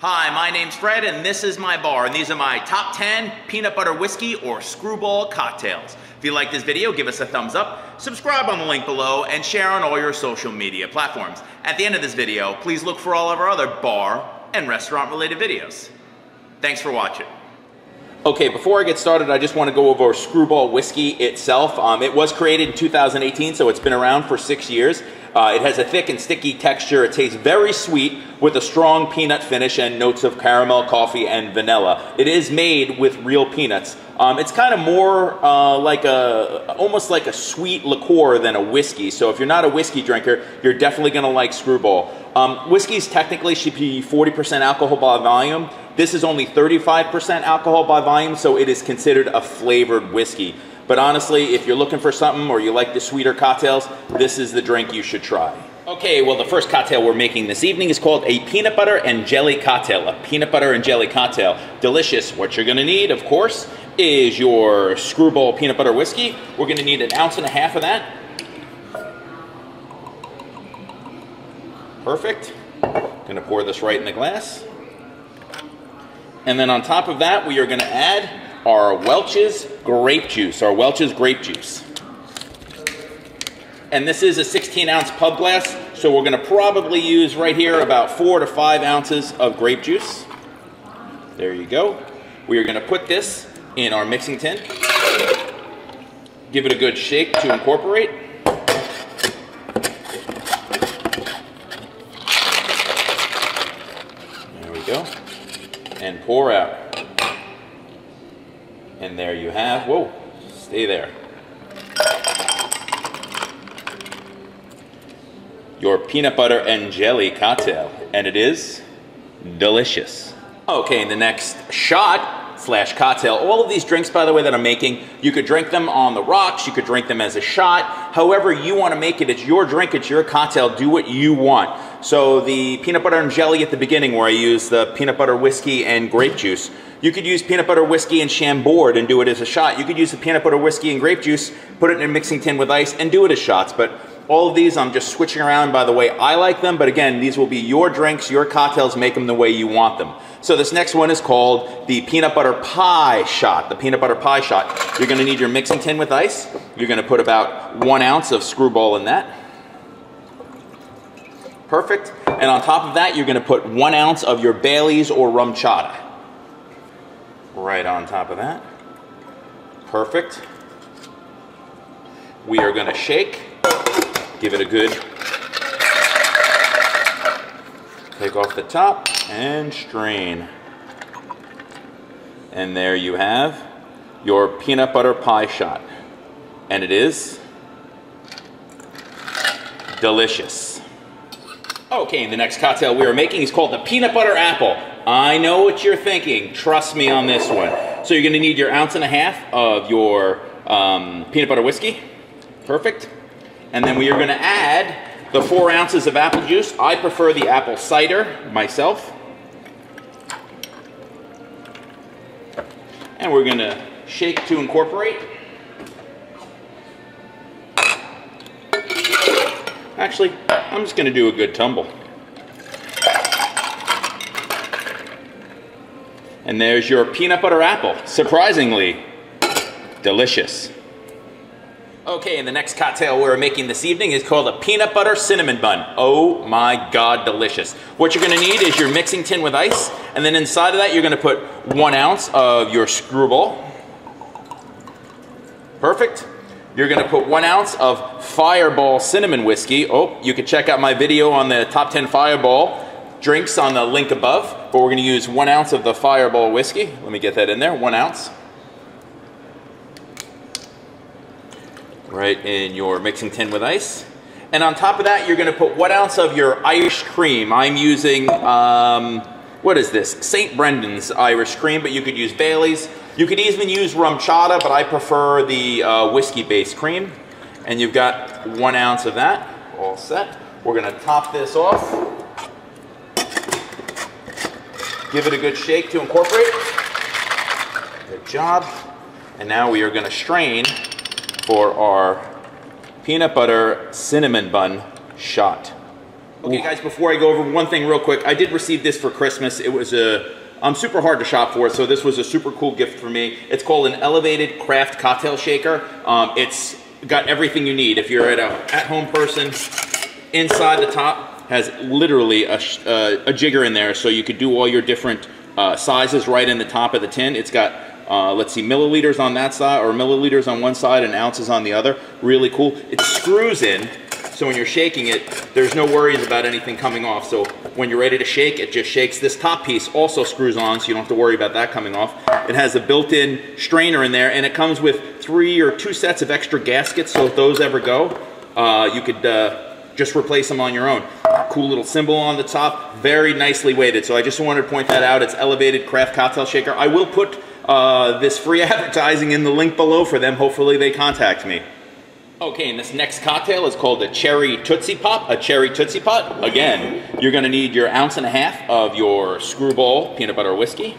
Hi, my name's Fred and this is my bar, and these are my top 10 peanut butter whiskey or Skrewball cocktails. If you like this video, give us a thumbs up, subscribe on the link below, and share on all your social media platforms. At the end of this video, please look for all of our other bar and restaurant related videos. Thanks for watching. Okay, before I get started, I just want to go over Skrewball whiskey itself. It was created in 2018, so it's been around for 6 years. It has a thick and sticky texture. It tastes very sweet with a strong peanut finish and notes of caramel, coffee, and vanilla. It is made with real peanuts. It's kind of more almost like a sweet liqueur than a whiskey. So if you're not a whiskey drinker, you're definitely going to like Skrewball. Whiskeys technically should be 40% alcohol by volume. This is only 35% alcohol by volume, so it is considered a flavored whiskey. But honestly, if you're looking for something or you like the sweeter cocktails, this is the drink you should try. Okay, well, the first cocktail we're making this evening is called a peanut butter and jelly cocktail. A peanut butter and jelly cocktail. Delicious. What you're gonna need, of course, is your Skrewball peanut butter whiskey. We're gonna need 1.5 ounces of that. Perfect. Gonna pour this right in the glass. And then on top of that, we are going to add our Welch's grape juice, And this is a 16-ounce pub glass, so we're going to probably use right here about 4 to 5 ounces of grape juice. There you go. We are going to put this in our mixing tin. Give it a good shake to incorporate. There we go. And pour out. And there you have, whoa, stay there. Your peanut butter and jelly cocktail, and it is delicious. Okay, in the next shot slash cocktail, all of these drinks, by the way, that I'm making, you could drink them on the rocks, you could drink them as a shot, however you want to make it, it's your drink, it's your cocktail, do what you want. So the peanut butter and jelly at the beginning where I use the peanut butter whiskey and grape juice. You could use peanut butter whiskey and Chambord and do it as a shot. You could use the peanut butter whiskey and grape juice, put it in a mixing tin with ice and do it as shots. But all of these I'm just switching around by the way I like them. But again, these will be your drinks, your cocktails, make them the way you want them. So this next one is called the peanut butter pie shot. The peanut butter pie shot. You're going to need your mixing tin with ice. You're going to put about 1 ounce of Skrewball in that. Perfect. And on top of that, you're going to put 1 ounce of your Bailey's or Rum Chata. Right on top of that. Perfect. We are going to shake. Give it a good... Take off the top and strain. And there you have your peanut butter pie shot. And it is... delicious. Okay, and the next cocktail we are making is called the peanut butter apple. I know what you're thinking. Trust me on this one. So you're going to need your 1.5 ounces of your peanut butter whiskey. Perfect. And then we are going to add the 4 ounces of apple juice. I prefer the apple cider myself. And we're going to shake to incorporate. Actually, I'm just going to do a good tumble. And there's your peanut butter apple. Surprisingly delicious. Okay, and the next cocktail we're making this evening is called a peanut butter cinnamon bun. Oh my God, delicious. What you're going to need is your mixing tin with ice. And then inside of that, you're going to put 1 ounce of your Skrewball. Perfect. You're going to put 1 ounce of Fireball cinnamon whiskey. Oh, you can check out my video on the top 10 Fireball drinks on the link above. But we're going to use 1 ounce of the Fireball whiskey. Let me get that in there. 1 ounce. Right in your mixing tin with ice. And on top of that, you're going to put 1 ounce of your Irish cream. I'm using, what is this? St. Brendan's Irish cream, but you could use Bailey's. You could even use Rum Chata, but I prefer the whiskey-based cream. And you've got 1 ounce of that, all set. We're gonna top this off. Give it a good shake to incorporate. Good job. And now we are gonna strain for our peanut butter cinnamon bun shot. Okay, guys, before I go over one thing real quick, I did receive this for Christmas. It was super hard to shop for, so this was a super cool gift for me. It's called an Elevated Craft Cocktail Shaker. It's got everything you need. If you're an at-home person, inside the top has literally a jigger in there, so you could do all your different sizes right in the top of the tin. It's got, let's see, milliliters on that side, or milliliters on one side and ounces on the other. Really cool. It screws in, so when you're shaking it, there's no worries about anything coming off. So when you're ready to shake, it just shakes. This top piece also screws on, so you don't have to worry about that coming off. It has a built-in strainer in there, and it comes with two sets of extra gaskets, so if those ever go, you could just replace them on your own. Cool little symbol on the top, very nicely weighted. So I just wanted to point that out. It's Elevated Craft Cocktail Shaker. I will put this free advertising in the link below for them. Hopefully they contact me. Okay, and this next cocktail is called a Cherry Tootsie Pop. A Cherry Tootsie Pop, again, you're gonna need your 1.5 ounces of your Skrewball peanut butter whiskey.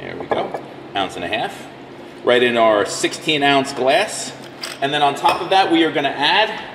There we go, 1.5 ounces. Right in our 16-ounce glass. And then on top of that, we are gonna add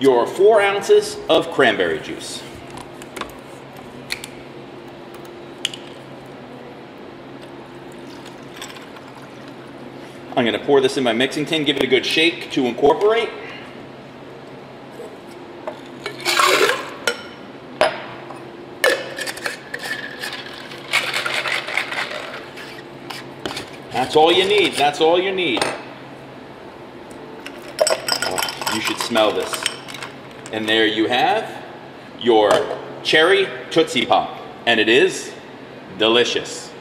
your 4 ounces of cranberry juice. I'm going to pour this in my mixing tin, give it a good shake to incorporate. That's all you need. That's all you need. Oh, you should smell this. And there you have your Cherry Tootsie Pop. And it is delicious.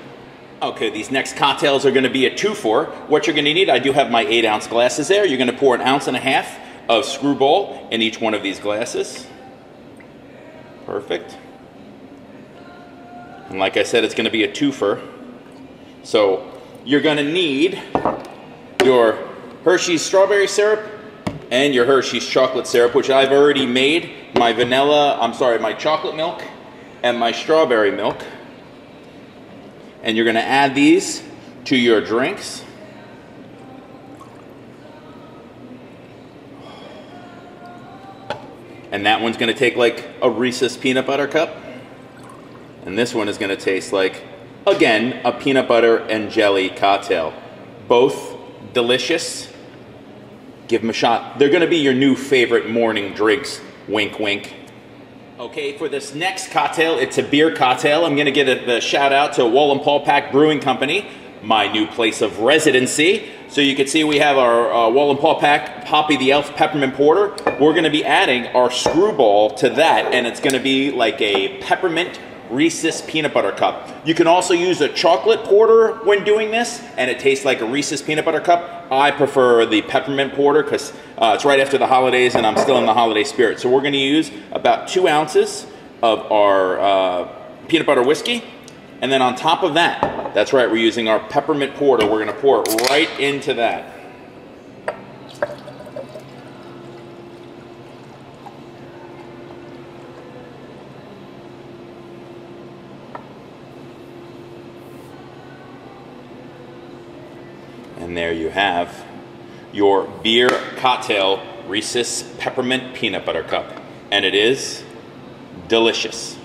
Okay, these next cocktails are going to be a 2-for. What you're going to need, I do have my 8-ounce glasses there. You're going to pour 1.5 ounces of Skrewball in each one of these glasses. Perfect. And like I said, it's going to be a 2-for. So you're going to need your Hershey's strawberry syrup and your Hershey's chocolate syrup, which I've already made. My my chocolate milk and my strawberry milk. And you're going to add these to your drinks. And that one's going to take like a Reese's peanut butter cup. And this one is going to taste like, again, a peanut butter and jelly cocktail. Both delicious. Give them a shot. They're going to be your new favorite morning drinks. Wink, wink. Okay, for this next cocktail, it's a beer cocktail. I'm going to give a shout out to Wallenpaupack Brewing Company, my new place of residency. So you can see we have our Wallenpaupack Poppy the Elf Peppermint Porter. We're going to be adding our Skrewball to that, and it's going to be like a peppermint Reese's peanut butter cup. You can also use a chocolate porter when doing this, and it tastes like a Reese's peanut butter cup. I prefer the peppermint porter because it's right after the holidays and I'm still in the holiday spirit. So we're going to use about 2 ounces of our peanut butter whiskey, and then on top of that, that's right, we're using our peppermint porter. We're going to pour it right into that. And there you have your beer cocktail, Reese's Peppermint Peanut Butter Cup. And it is delicious.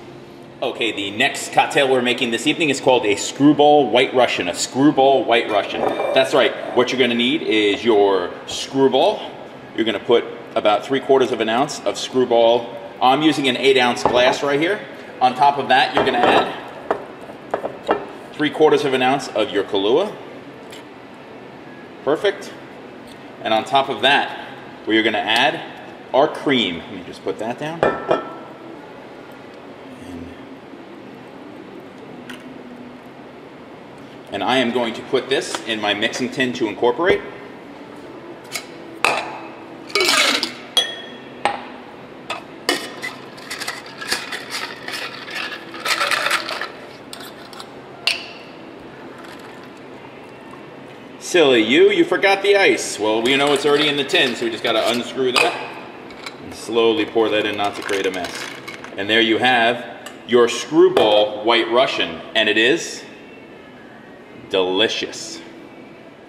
Okay, the next cocktail we're making this evening is called a Skrewball White Russian. A Skrewball White Russian. That's right. What you're going to need is your Skrewball. You're going to put about 3/4 ounces of Skrewball. I'm using an 8-ounce glass right here. On top of that, you're going to add 3/4 ounces of your Kahlua. Perfect. And on top of that, we are going to add our cream. Let me just put that down. And I am going to put this in my mixing tin to incorporate. Silly you, you forgot the ice. Well, we know it's already in the tin, so we just gotta unscrew that and slowly pour that in, not to create a mess. And there you have your Skrewball White Russian, and it is delicious.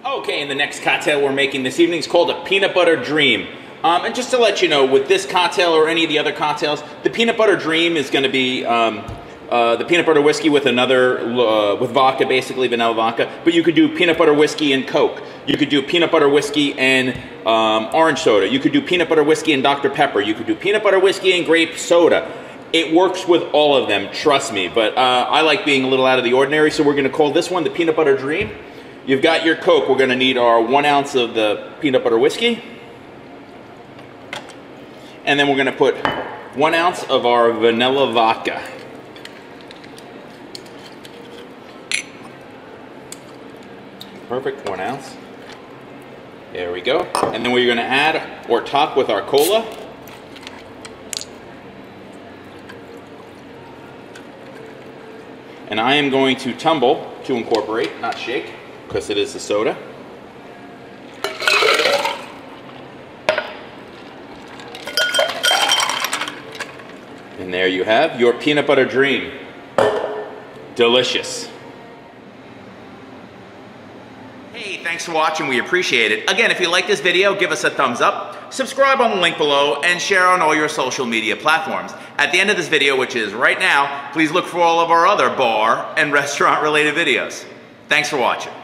Okay, and the next cocktail we're making this evening is called a Peanut Butter Dream. And just to let you know, with this cocktail or any of the other cocktails, the peanut butter dream is going to be the peanut butter whiskey with another, with vodka, basically vanilla vodka. But you could do peanut butter whiskey and Coke. You could do peanut butter whiskey and orange soda. You could do peanut butter whiskey and Dr. Pepper. You could do peanut butter whiskey and grape soda. It works with all of them, trust me. But I like being a little out of the ordinary, so we're going to call this one the peanut butter dream. You've got your Coke. We're going to need our 1 ounce of the peanut butter whiskey. And then we're going to put 1 ounce of our vanilla vodka. Perfect, 1 ounce. There we go. And then we're going to add or top with our cola. And I am going to tumble to incorporate, not shake, because it is a soda. And there you have your peanut butter dream. Delicious. Hey, thanks for watching. We appreciate it. Again, if you like this video, give us a thumbs up, subscribe on the link below, and share on all your social media platforms. At the end of this video, which is right now, please look for all of our other bar and restaurant related videos. Thanks for watching.